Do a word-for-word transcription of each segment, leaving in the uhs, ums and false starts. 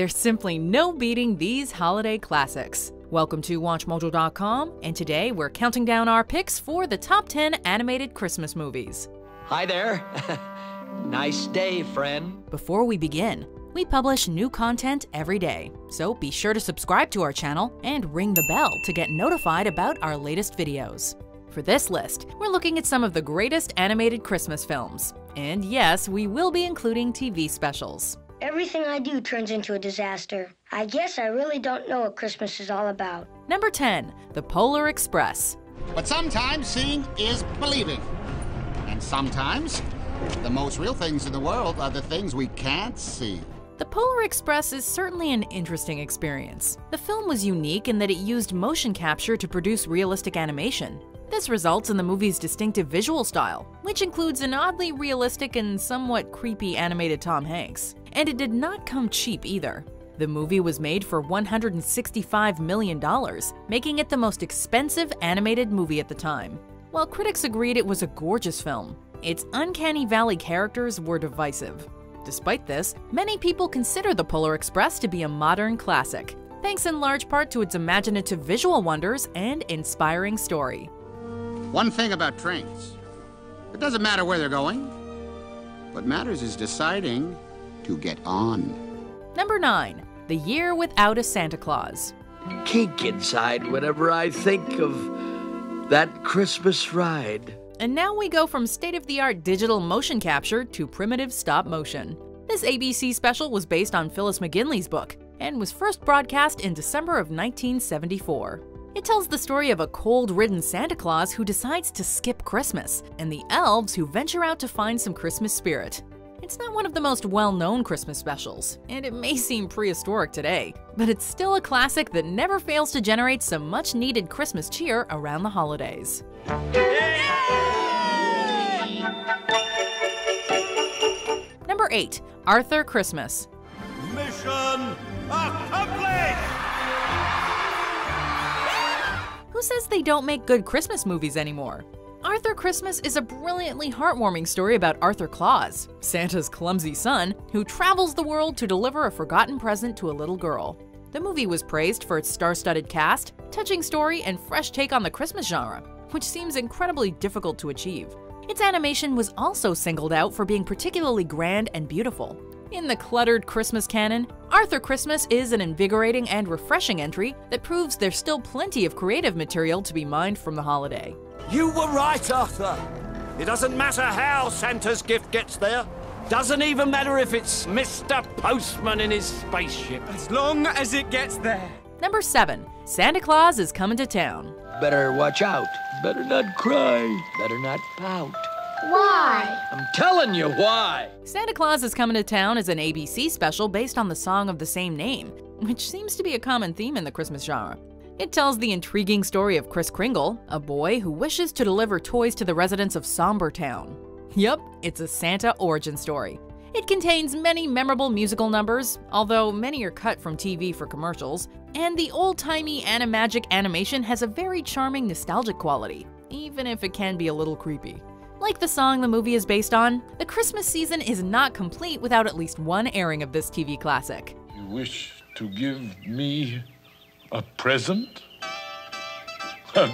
There's simply no beating these holiday classics. Welcome to Watch Mojo dot com, and today we're counting down our picks for the top ten animated Christmas movies. Hi there. Nice day, friend. Before we begin, we publish new content every day, so be sure to subscribe to our channel and ring the bell to get notified about our latest videos. For this list, we're looking at some of the greatest animated Christmas films. And yes, we will be including T V specials. Everything I do turns into a disaster. I guess I really don't know what Christmas is all about. Number ten, The Polar Express. But sometimes seeing is believing. And sometimes, the most real things in the world are the things we can't see. The Polar Express is certainly an interesting experience. The film was unique in that it used motion capture to produce realistic animation. This results in the movie's distinctive visual style, which includes an oddly realistic and somewhat creepy animated Tom Hanks. And it did not come cheap either. The movie was made for one hundred sixty-five million dollars, making it the most expensive animated movie at the time. While critics agreed it was a gorgeous film, its uncanny valley characters were divisive. Despite this, many people consider The Polar Express to be a modern classic, thanks in large part to its imaginative visual wonders and inspiring story. One thing about trains, it doesn't matter where they're going. What matters is deciding to get on. Number nine, The Year Without a Santa Claus. Cake inside whenever I think of that Christmas ride. And now we go from state-of-the-art digital motion capture to primitive stop motion. This A B C special was based on Phyllis McGinley's book and was first broadcast in December of nineteen seventy-four. It tells the story of a cold-ridden Santa Claus who decides to skip Christmas and the elves who venture out to find some Christmas spirit. It's not one of the most well-known Christmas specials, and it may seem prehistoric today, but it's still a classic that never fails to generate some much-needed Christmas cheer around the holidays. Yay! Number eight, Arthur Christmas. Mission accomplished! Who says they don't make good Christmas movies anymore? Arthur Christmas is a brilliantly heartwarming story about Arthur Claus, Santa's clumsy son, who travels the world to deliver a forgotten present to a little girl. The movie was praised for its star-studded cast, touching story, and fresh take on the Christmas genre, which seems incredibly difficult to achieve. Its animation was also singled out for being particularly grand and beautiful. In the cluttered Christmas canon, Arthur Christmas is an invigorating and refreshing entry that proves there's still plenty of creative material to be mined from the holiday. You were right, Arthur. It doesn't matter how Santa's gift gets there. Doesn't even matter if it's Mister Postman in his spaceship. As long as it gets there. Number seven. Santa Claus is coming to town. Better watch out. Better not cry. Better not pout. Why? I'm telling you why. Santa Claus is Coming to Town is an A B C special based on the song of the same name, which seems to be a common theme in the Christmas genre. It tells the intriguing story of Chris Kringle, a boy who wishes to deliver toys to the residents of Sombertown. Yup, it's a Santa origin story. It contains many memorable musical numbers, although many are cut from T V for commercials, and the old-timey animagic animation has a very charming nostalgic quality, even if it can be a little creepy. Like the song the movie is based on, the Christmas season is not complete without at least one airing of this T V classic. You wish to give me a present? A,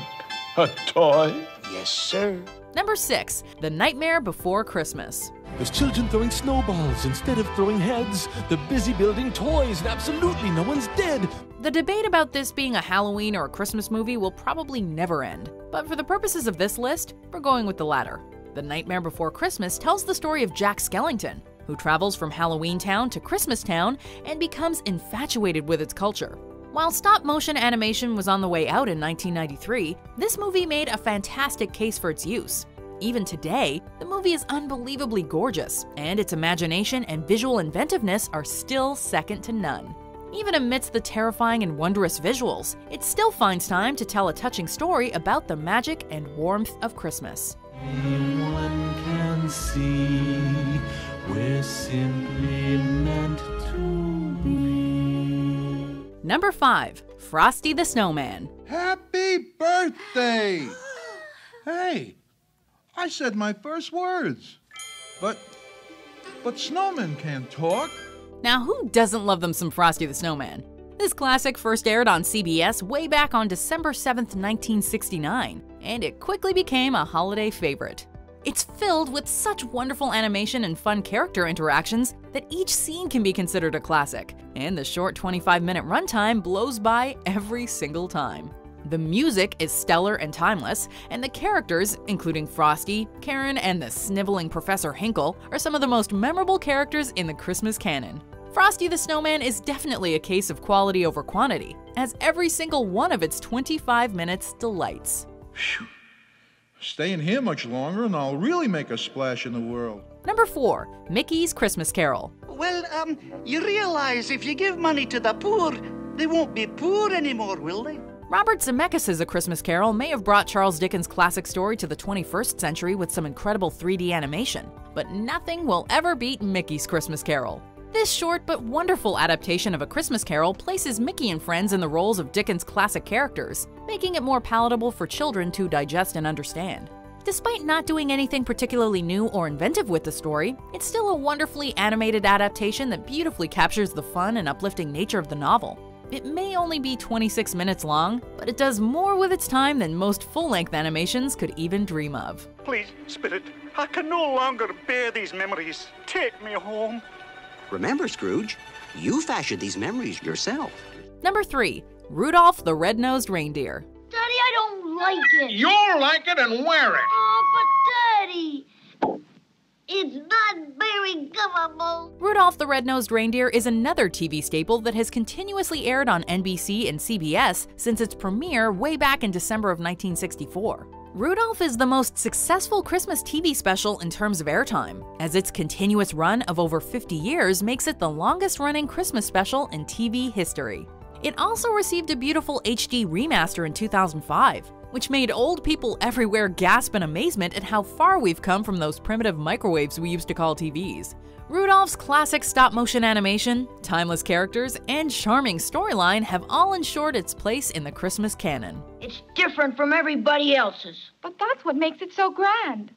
a toy? Yes, sir. Number six, The Nightmare Before Christmas. There's children throwing snowballs instead of throwing heads. They're busy building toys and absolutely no one's dead. The debate about this being a Halloween or a Christmas movie will probably never end, but for the purposes of this list, we're going with the latter. The Nightmare Before Christmas tells the story of Jack Skellington, who travels from Halloweentown to Christmastown and becomes infatuated with its culture. While stop-motion animation was on the way out in nineteen ninety-three, this movie made a fantastic case for its use. Even today, the movie is unbelievably gorgeous, and its imagination and visual inventiveness are still second to none. Even amidst the terrifying and wondrous visuals, it still finds time to tell a touching story about the magic and warmth of Christmas. Anyone can see we're simply meant to be. Number five. Frosty the Snowman. Happy birthday! Hey, I said my first words. But, but snowmen can't talk. Now, who doesn't love them some Frosty the Snowman? This classic first aired on C B S way back on December seventh, nineteen sixty-nine, and it quickly became a holiday favorite. It's filled with such wonderful animation and fun character interactions that each scene can be considered a classic, and the short twenty-five minute runtime blows by every single time. The music is stellar and timeless, and the characters, including Frosty, Karen, and the sniveling Professor Hinkle, are some of the most memorable characters in the Christmas canon. Frosty the Snowman is definitely a case of quality over quantity, as every single one of its twenty-five minutes delights. Phew. Stay in here much longer and I'll really make a splash in the world. Number four. Mickey's Christmas Carol. Well, um, you realize if you give money to the poor, they won't be poor anymore, will they? Robert Zemeckis' A Christmas Carol may have brought Charles Dickens' classic story to the twenty-first century with some incredible three D animation, but nothing will ever beat Mickey's Christmas Carol. This short but wonderful adaptation of A Christmas Carol places Mickey and friends in the roles of Dickens' classic characters, making it more palatable for children to digest and understand. Despite not doing anything particularly new or inventive with the story, it's still a wonderfully animated adaptation that beautifully captures the fun and uplifting nature of the novel. It may only be twenty-six minutes long, but it does more with its time than most full-length animations could even dream of. Please, Spirit, I can no longer bear these memories. Take me home. Remember, Scrooge, you fashioned these memories yourself. Number three. Rudolph the Red-Nosed Reindeer. Daddy, I don't like it. You'll like it and wear it. Oh, but Daddy, it's not very givable. Rudolph the Red-Nosed Reindeer is another T V staple that has continuously aired on N B C and C B S since its premiere way back in December of nineteen sixty-four. Rudolph is the most successful Christmas T V special in terms of airtime, as its continuous run of over fifty years makes it the longest-running Christmas special in T V history. It also received a beautiful H D remaster in two thousand five, which made old people everywhere gasp in amazement at how far we've come from those primitive microwaves we used to call T Vs. Rudolph's classic stop-motion animation, timeless characters, and charming storyline have all ensured its place in the Christmas canon. It's different from everybody else's. But that's what makes it so grand.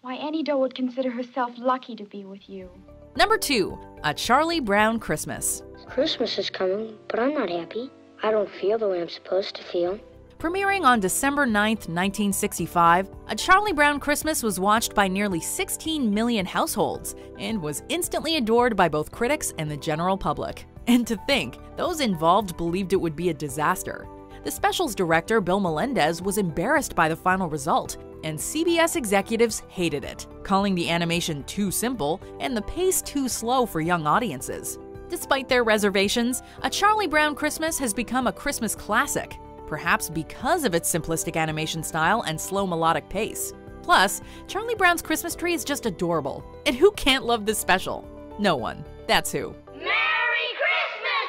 Why, any doll would consider herself lucky to be with you. Number two. A Charlie Brown Christmas. Christmas is coming, but I'm not happy. I don't feel the way I'm supposed to feel. Premiering on December ninth, nineteen sixty-five, A Charlie Brown Christmas was watched by nearly sixteen million households and was instantly adored by both critics and the general public. And to think, those involved believed it would be a disaster. The special's director, Bill Melendez, was embarrassed by the final result, and C B S executives hated it, calling the animation too simple and the pace too slow for young audiences. Despite their reservations, A Charlie Brown Christmas has become a Christmas classic, perhaps because of its simplistic animation style and slow melodic pace. Plus, Charlie Brown's Christmas tree is just adorable. And who can't love this special? No one. That's who. Merry Christmas,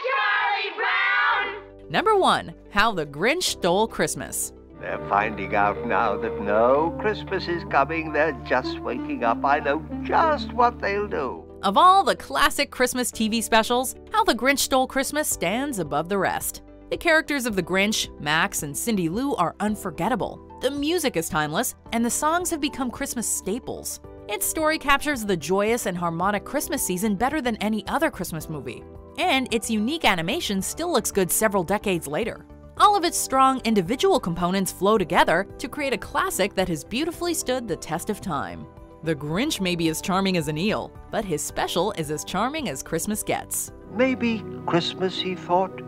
Charlie Brown! Number one. How the Grinch Stole Christmas. They're finding out now that no Christmas is coming. They're just waking up. I know just what they'll do. Of all the classic Christmas T V specials, How the Grinch Stole Christmas stands above the rest. The characters of the Grinch, Max, and Cindy Lou are unforgettable. The music is timeless, and the songs have become Christmas staples. Its story captures the joyous and harmonic Christmas season better than any other Christmas movie. And its unique animation still looks good several decades later. All of its strong individual components flow together to create a classic that has beautifully stood the test of time. The Grinch may be as charming as an eel, but his special is as charming as Christmas gets. Maybe Christmas, he thought,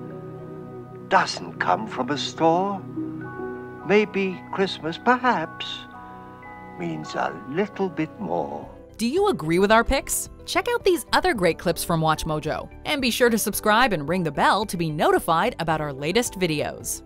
doesn't come from a store. Maybe Christmas, perhaps, means a little bit more. Do you agree with our picks? Check out these other great clips from WatchMojo, and be sure to subscribe and ring the bell to be notified about our latest videos.